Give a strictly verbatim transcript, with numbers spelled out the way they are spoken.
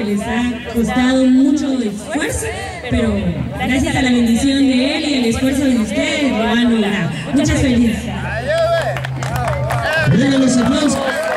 que les ha costado mucho esfuerzo, pero gracias a la bendición de él y el esfuerzo de ustedes lo han logrado. Muchas felicidades. Los aplausos.